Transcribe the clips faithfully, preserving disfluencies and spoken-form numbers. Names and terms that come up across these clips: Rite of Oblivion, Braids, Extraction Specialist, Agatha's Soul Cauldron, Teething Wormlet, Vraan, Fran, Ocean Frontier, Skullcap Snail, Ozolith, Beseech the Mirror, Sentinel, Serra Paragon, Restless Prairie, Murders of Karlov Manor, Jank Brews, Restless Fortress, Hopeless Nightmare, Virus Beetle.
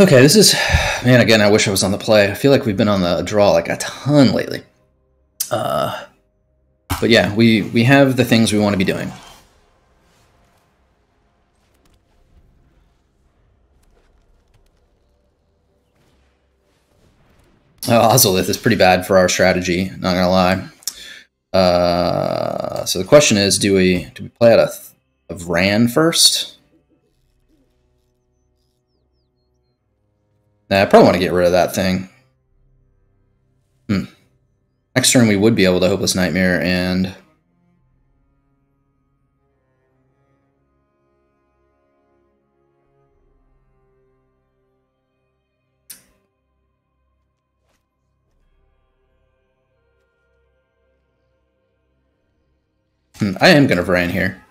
Okay, this is... Man, again, I wish I was on the play. I feel like we've been on the draw like a ton lately. Uh, but yeah, we, we have the things we want to be doing. Oh, Ozolith is pretty bad for our strategy, not gonna lie. Uh, so the question is, do we do we play out a, a Vraan first? Nah, I probably want to get rid of that thing. Hmm. Next turn we would be able to Hopeless Nightmare and... I am going to Vraan here.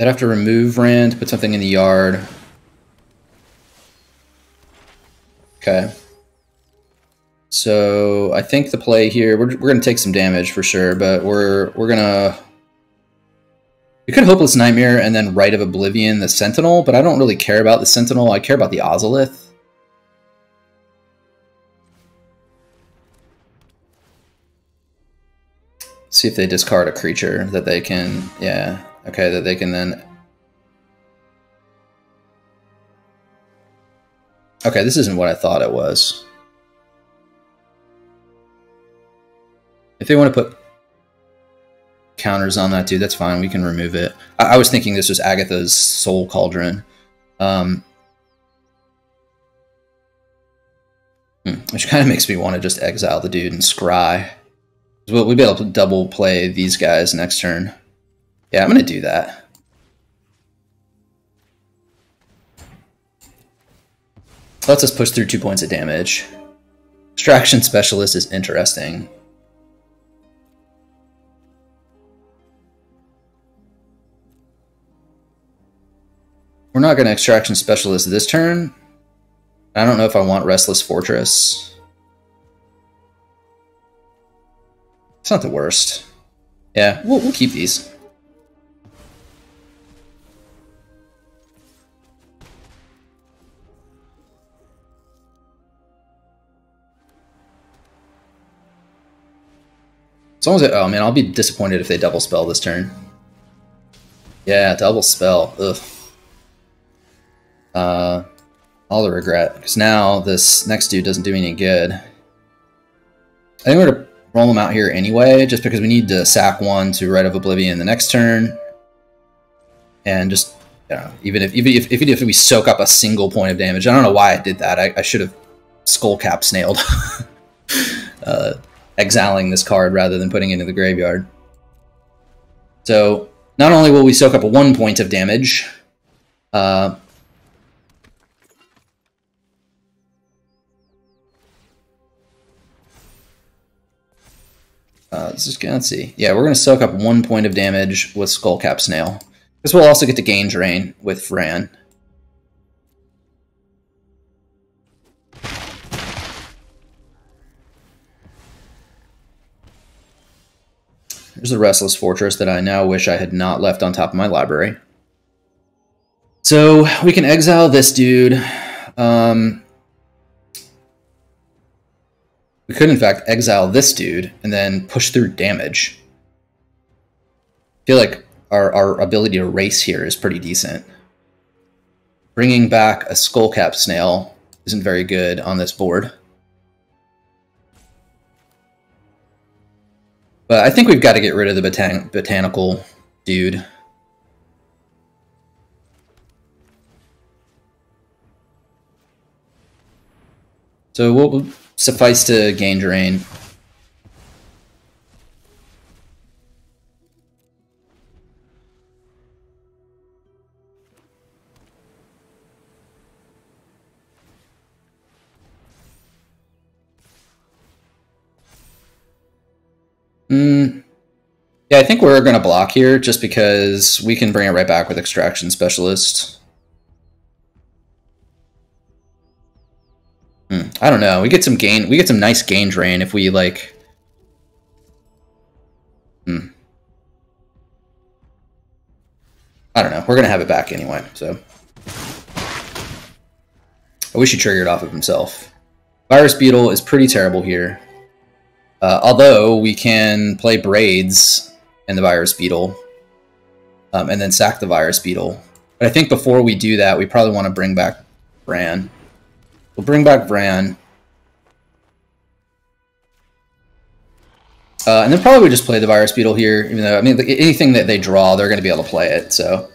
I'd have to remove Vraan to put something in the yard. Okay. So I think the play here, we're, we're going to take some damage for sure, but we're we're going to... We could Hopeless Nightmare and then Rite of Oblivion the Sentinel, but I don't really care about the Sentinel. I care about the Ozolith. See if they discard a creature that they can, yeah, okay, that they can then... Okay, this isn't what I thought it was. If they want to put counters on that dude, that's fine, we can remove it. I, I was thinking this was Agatha's Soul Cauldron. Um, which kind of makes me want to just exile the dude and scry. We'll, we'll be able to double play these guys next turn. Yeah, I'm going to do that. Lets us push through two points of damage. Extraction Specialist is interesting. We're not going to Extraction Specialist this turn. I don't know if I want Restless Fortress. It's not the worst. Yeah, we'll, we'll keep these. As long as I, oh man, I'll be disappointed if they double spell this turn. Yeah, double spell. Ugh. Uh, all the regret, because now this next dude doesn't do me any good. I think we're gonna roll them out here anyway, just because we need to sack one to Rite of Oblivion the next turn. And just, you know, even if even if, even if we soak up a single point of damage, I don't know why I did that. I, I should have Skullcap Snailed. uh, exiling this card rather than putting it into the graveyard. So, not only will we soak up one point of damage, uh, Uh, let's just let's see. Yeah, we're going to soak up one point of damage with Skullcap Snail. This will also get to Gain Drain with Fran. There's the Restless Fortress that I now wish I had not left on top of my library. So we can exile this dude. Um... We could, in fact, exile this dude and then push through damage. I feel like our, our ability to race here is pretty decent. Bringing back a Skullcap Snail isn't very good on this board. But I think we've got to get rid of the botan botanical dude. So we'll... Suffice to Gain Drain. Mm. Yeah, I think we're going to block here just because we can bring it right back with Extraction Specialist. Hmm. I don't know. We get some gain. We get some nice Gain Drain if we like. Hmm. I don't know. We're going to have it back anyway, so. I wish he triggered off of himself. Virus Beetle is pretty terrible here. Uh, although we can play Braids and the Virus Beetle, um, and then sack the Virus Beetle. But I think before we do that, we probably want to bring back Vraan. We'll bring back Vraan. Uh, and then probably we just play the Virus Beetle here, even though, I mean, anything that they draw, they're going to be able to play it, so.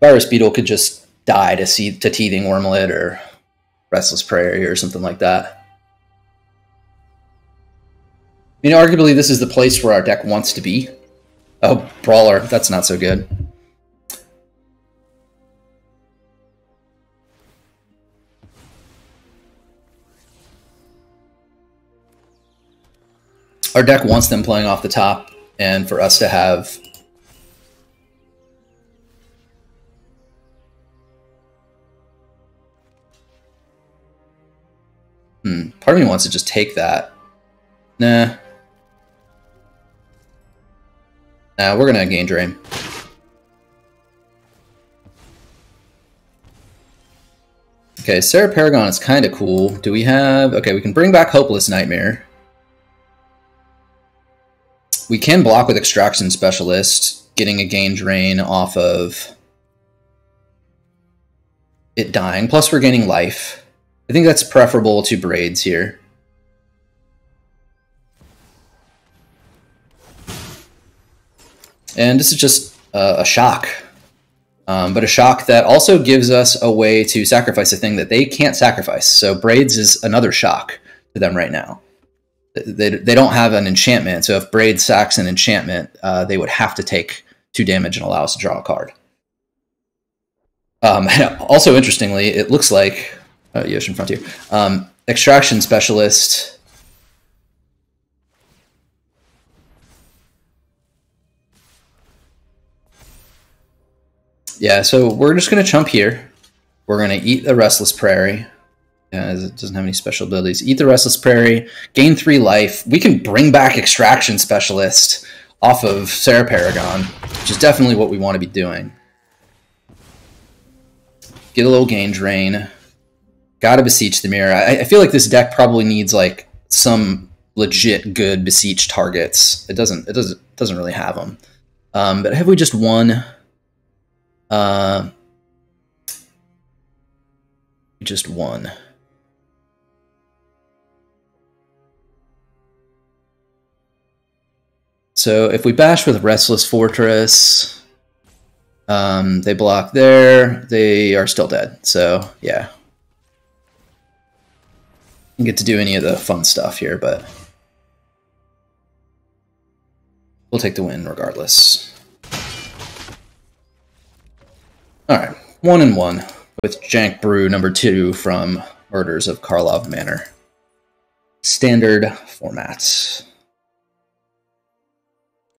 Virus Beetle could just die to, see, to Teething Wormlet or Restless Prairie or something like that. You know, arguably this is the place where our deck wants to be. Oh, Brawler, that's not so good. Our deck wants them playing off the top, and for us to have Hmm, part of me wants to just take that. Nah. Nah, we're gonna gain drain. Okay, Serra Paragon is kind of cool. Do we have... Okay, we can bring back Hopeless Nightmare. We can block with Extraction Specialist, getting a gain drain off of it dying. Plus, we're gaining life. I think that's preferable to Braids here. And this is just uh, a shock, um, but a shock that also gives us a way to sacrifice a thing that they can't sacrifice. So Braids is another shock to them right now. They, they don't have an enchantment, so if Braids sacks an enchantment, uh, they would have to take two damage and allow us to draw a card. Um, also, interestingly, it looks like uh, Ocean Frontier, um, Extraction Specialist... Yeah, so we're just going to chump here. We're going to eat the Restless Prairie. Yeah, it doesn't have any special abilities. Eat the Restless Prairie, gain three life. We can bring back Extraction Specialist off of Serra Paragon, which is definitely what we want to be doing. Get a little gain drain. Gotta Beseech the Mirror. I, I feel like this deck probably needs like some legit good Beseech targets. It doesn't. It doesn't. It doesn't really have them. Um, but have we just won? Uh, just one. So if we bash with Restless Fortress, um, they block there. They are still dead. So yeah, didn't get to do any of the fun stuff here, but we'll take the win regardless. All right, one and one with Jank Brew number two from Murders of Karlov Manor. Standard format.